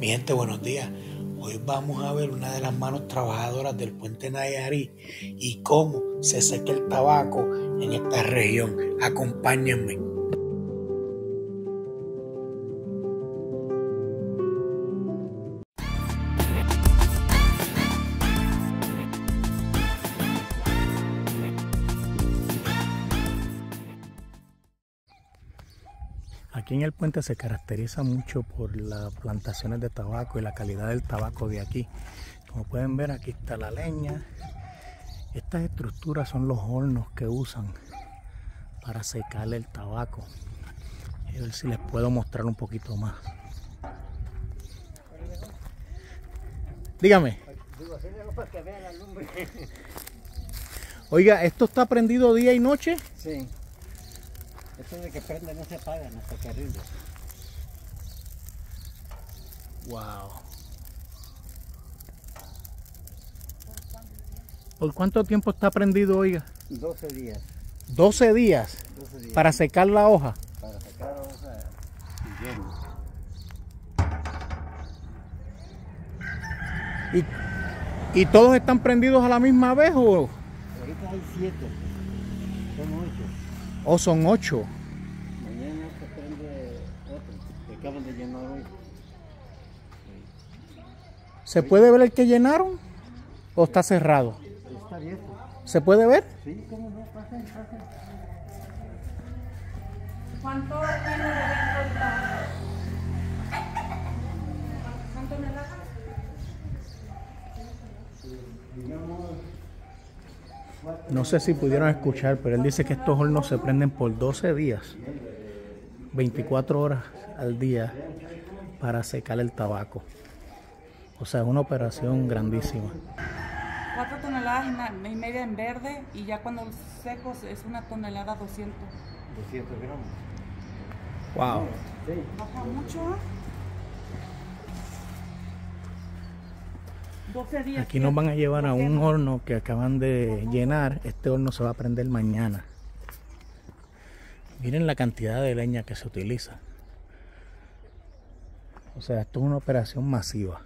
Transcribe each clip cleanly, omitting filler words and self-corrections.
Mi gente, buenos días. Hoy vamos a ver una de las manos trabajadoras del Puente Nayarit y cómo se seca el tabaco en esta región. Acompáñenme. Aquí en el puente se caracteriza mucho por las plantaciones de tabaco y la calidad del tabaco de aquí. Como pueden ver, aquí está la leña. Estas estructuras son los hornos que usan para secar el tabaco. A ver si les puedo mostrar un poquito más. Dígame. Oiga, ¿esto está prendido día y noche? Sí. Esto de que prende no se apaga, no se carrilla. Wow. ¿Por cuánto tiempo está prendido, oiga? 12 días. 12 días. 12 días. Para secar la hoja. Para secar la hoja y lleno. ¿Y todos están prendidos a la misma vez o? Ahorita hay 7. Son 8. Oh, son 8. Mañana se prende otro, que acaban de llenar hoy. ¿Se puede ver el que llenaron? ¿O está cerrado? Está abierto. ¿Se puede ver? Sí, cómo no, pasen, pasen. ¿Cuánto tiene de dentro? ¿Cuánto me da? Digamos. No sé si pudieron escuchar, pero él dice que estos hornos se prenden por 12 días, 24 horas al día para secar el tabaco. O sea, es una operación grandísima. 4 toneladas y media en verde, y ya cuando secos es 1 tonelada 200. 200 gramos. Wow. Sí. Baja mucho. 12 días. Aquí nos van a llevar a un horno que acaban de llenar. Este horno se va a prender mañana. Miren la cantidad de leña que se utiliza. O sea, esto es una operación masiva.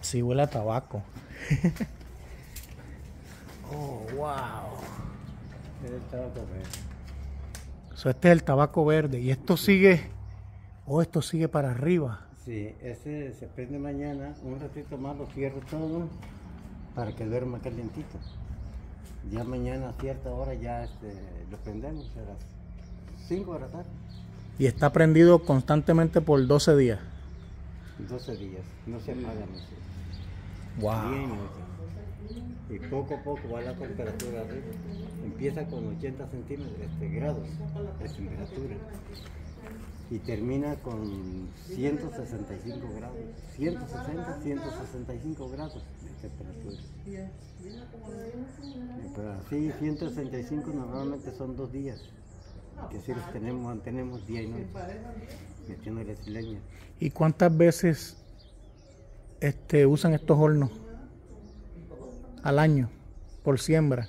Sí, huele a tabaco. Oh, wow. Este es el tabaco verde. Y esto sigue, esto sigue para arriba. Sí, este se prende mañana. Un ratito más lo cierro todo para que duerma calientito. Ya mañana a cierta hora ya lo prendemos a las 5 de la tarde. Y está prendido constantemente por 12 días. 12 días, no se apaga. Wow. Bien, y poco a poco va la temperatura arriba. Empieza con 80 centímetros grados de temperatura y termina con 165 grados, 160, 165 grados de temperatura. Pero así 165 normalmente son 2 días, que si los tenemos, mantenemos día y noche metiéndoles leña. ¿Y cuántas veces usan estos hornos al año por siembra?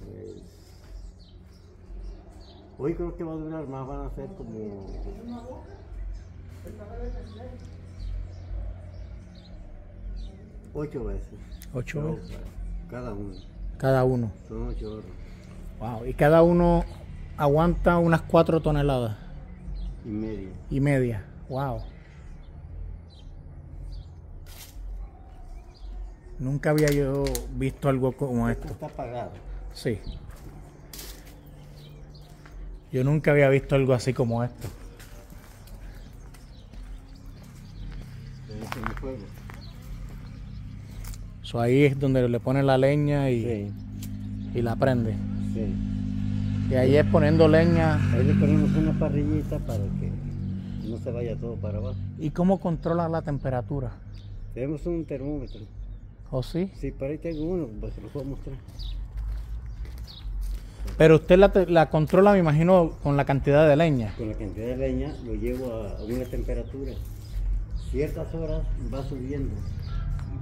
Pues, hoy creo que va a durar más, van a ser como 8 veces. 8 veces. Cada uno. Cada uno. Son 8 horas. Wow. Y cada uno aguanta unas 4 toneladas y media. Y media. Wow. Nunca había yo visto algo como esto. Está apagado. Sí. Yo nunca había visto algo así como esto. So, ahí es donde le ponen la leña y, sí, y la prende. Sí. Y ahí es poniendo leña. Ahí le ponemos una parrillita para que no se vaya todo para abajo. ¿Y cómo controla la temperatura? Tenemos un termómetro. ¿O sí? Sí, para ahí tengo uno, pues se lo puedo mostrar. Pero usted la controla, me imagino, con la cantidad de leña. Con la cantidad de leña lo llevo a una temperatura. Ciertas horas va subiendo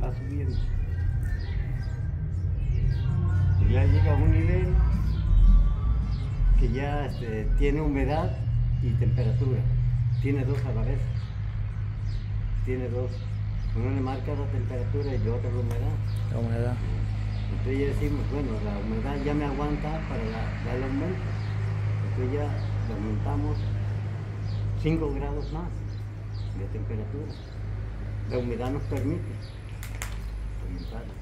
va subiendo. Y ya llega a un nivel que ya tiene humedad y temperatura. Tiene dos a la vez. Tiene dos. Uno le marca la temperatura y el otro la humedad. La humedad. Entonces ya decimos, bueno, la humedad ya me aguanta para el aumento. Entonces ya le aumentamos 5 grados más de temperatura. La humedad nos permite aumentarla.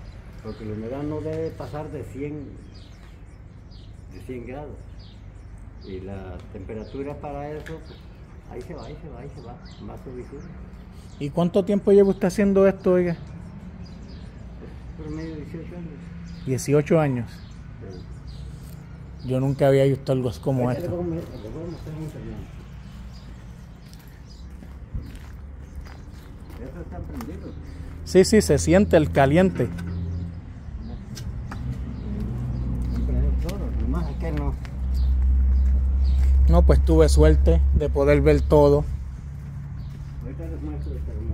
Porque la humedad no debe pasar de 100 grados. Y la temperatura para eso, pues, ahí se va, más subición. ¿Y cuánto tiempo lleva usted haciendo esto, oiga? Por medio de 18 años. 18 años. Sí. Yo nunca había visto algo como esto. Le voy a mostrar un terreno. Estos están prendidos. Sí, sí, se siente el caliente. No, pues tuve suerte de poder ver todo. Ahorita les muestro el terreno.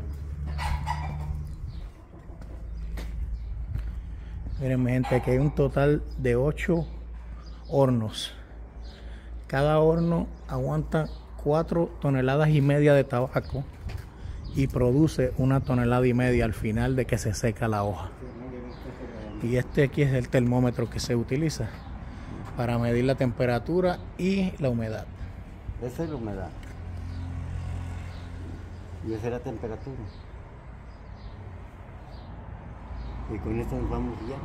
Miren, mi gente, aquí hay un total de 8 hornos. Cada horno aguanta 4,5 toneladas de tabaco y produce 1,5 toneladas al final de que se seca la hoja. Y este aquí es el termómetro que se utiliza para medir la temperatura y la humedad. Esa es la humedad. Y esa es la temperatura. Y con esto nos vamos ya.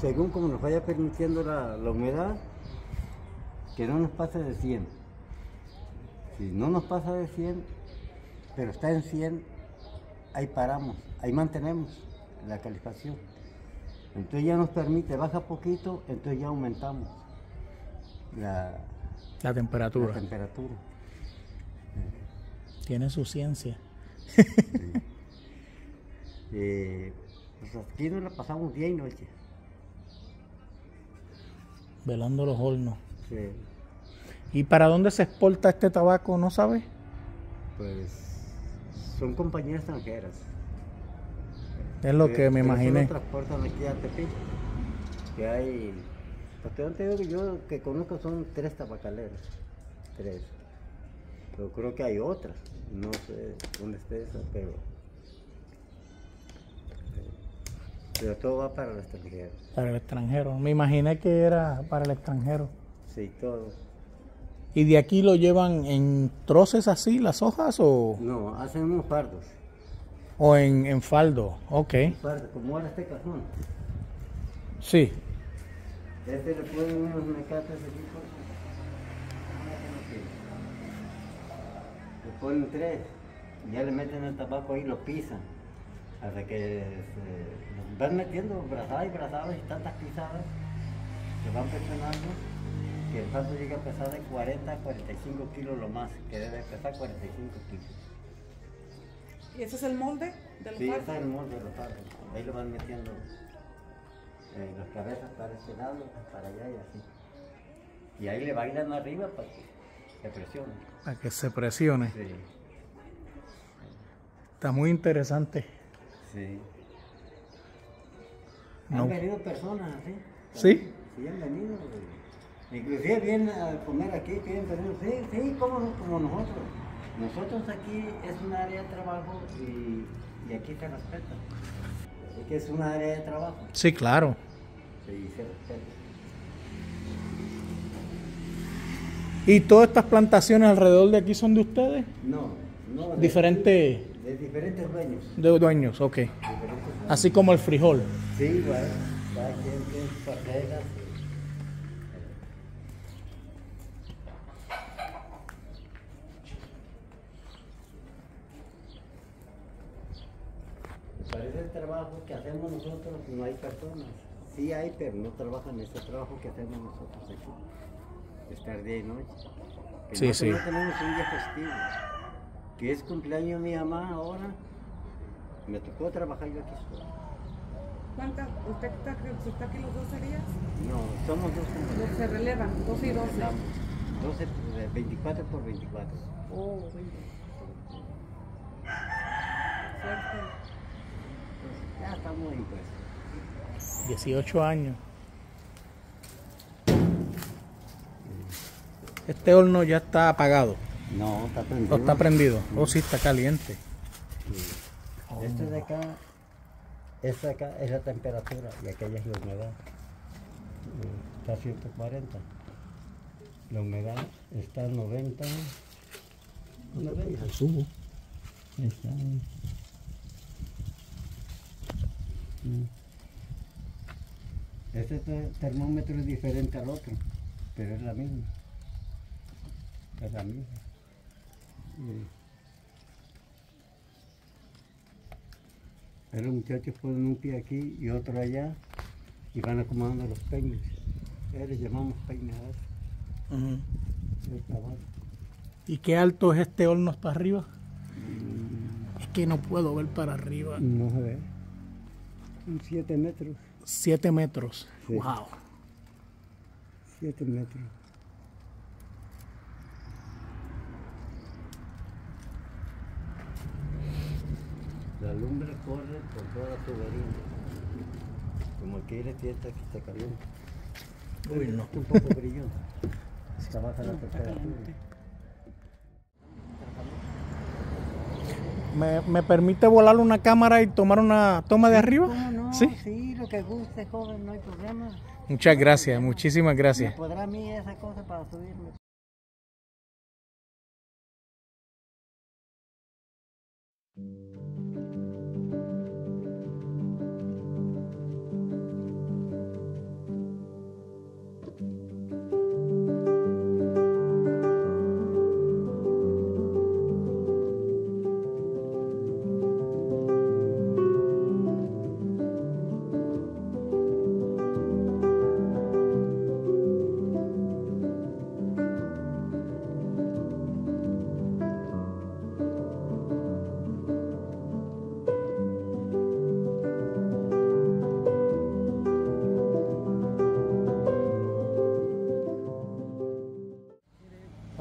Según como nos vaya permitiendo la humedad, que no nos pase de 100. Si no nos pasa de 100, pero está en 100, ahí paramos, ahí mantenemos la calefacción. Entonces ya nos permite, baja poquito, entonces ya aumentamos la temperatura. Tiene su ciencia. Sí. Pues aquí nos la pasamos día y noche. Velando los hornos. Sí. ¿Y para dónde se exporta este tabaco, no sabe? Pues son compañías extranjeras. Es lo que me imaginé. Transportan aquí a Tepic. Que hay... Yo que conozco son 3 tabacaleras. 3. Pero creo que hay otras. No sé dónde esté esa, pero... Pero todo va para el extranjero. Para el extranjero. Me imaginé que era para el extranjero. Sí, todo. ¿Y de aquí lo llevan en troces así, las hojas, o...? No, hacen unos fardos. O en faldo, ok. Como ahora este cajón. Sí. Este le ponen unos mecates aquí. Le ponen 3. Ya le meten el tabaco ahí y lo pisan. Hasta que se van metiendo brazadas y brazadas y tantas pisadas. Se van presionando. Que el faldo llega a pesar de 40 a 45 kilos lo más. Que debe pesar 45 kilos. ¿Y ese es el molde de los fardos? Sí, ese es el molde de los fardos. Ahí lo van metiendo las cabezas para este lado, para allá y así. Y ahí le bailan arriba para que se presione. Para que se presione. Sí. Está muy interesante. Sí. Han venido personas, ¿sí? ¿Sí? Sí, han venido. Inclusive vienen a comer aquí, piden permiso. Sí, sí, como nosotros. Nosotros aquí es un área de trabajo y aquí se respeta. Es que es un área de trabajo. Sí, claro. Sí, se respeta. ¿Y todas estas plantaciones alrededor de aquí son de ustedes? No. De diferentes dueños. De dueños, ok. Dueños. Así como el frijol. Sí, igual. Cada quien tiene sus parcelas. Parece el trabajo que hacemos nosotros, no hay personas. Sí hay, pero no trabajan ese trabajo que hacemos nosotros aquí. Estar día y noche. Que sí, sí. No tenemos un día festivo. Que es cumpleaños de mi mamá ahora. Me tocó trabajar yo aquí solo. ¿Usted está aquí los 12 días? No, somos 12 días. ¿Se relevan? 12 y 12. 12, 24 por 24. Oh, 20. Suerte. Ya estamos en pesos. 18 años. Este horno ya está apagado. No, está prendido. ¿O está prendido? Sí. Oh, sí, está caliente. Sí. Oh. Este de acá, esta de acá es la temperatura y aquella es la humedad. Está a 140. La humedad está a 90. ¿Dónde ves? Al subo. Ahí está. Este termómetro es diferente al otro, pero es la misma. Es la misma. Pero los muchachos ponen un pie aquí y otro allá y van acomodando los peines. Les llamamos peines a eso. ¿Y qué alto es este horno para arriba? Es que no puedo ver para arriba. No se ve. Son 7 metros. 7 metros. Sí. Wow. 7 metros. La lumbre corre por toda la tubería. Como quiere fiesta que está caliente. Uy, no. Un poco brillante. Trabaja la temperatura. ¿Me permite volar una cámara y tomar una toma de arriba? No, ¿sí? Sí, lo que guste, joven, no hay problema. Muchas gracias, muchísimas gracias. ¿Me podrá a mí esa cosa para subirme?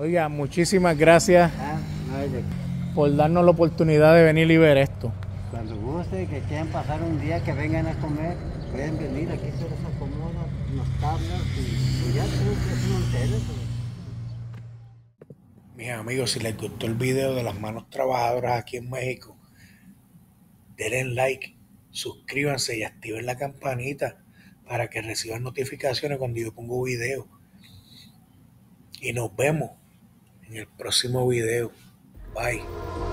Oiga, muchísimas gracias por darnos la oportunidad de venir y ver esto. Cuando guste, que quieran pasar un día, que vengan a comer, pueden venir, aquí se les acomoda, nos tablas y ya tienen que... Mis amigos, si les gustó el video de las manos trabajadoras aquí en México, denle like, suscríbanse y activen la campanita para que reciban notificaciones cuando yo pongo video. Y nos vemos en el próximo video. Bye.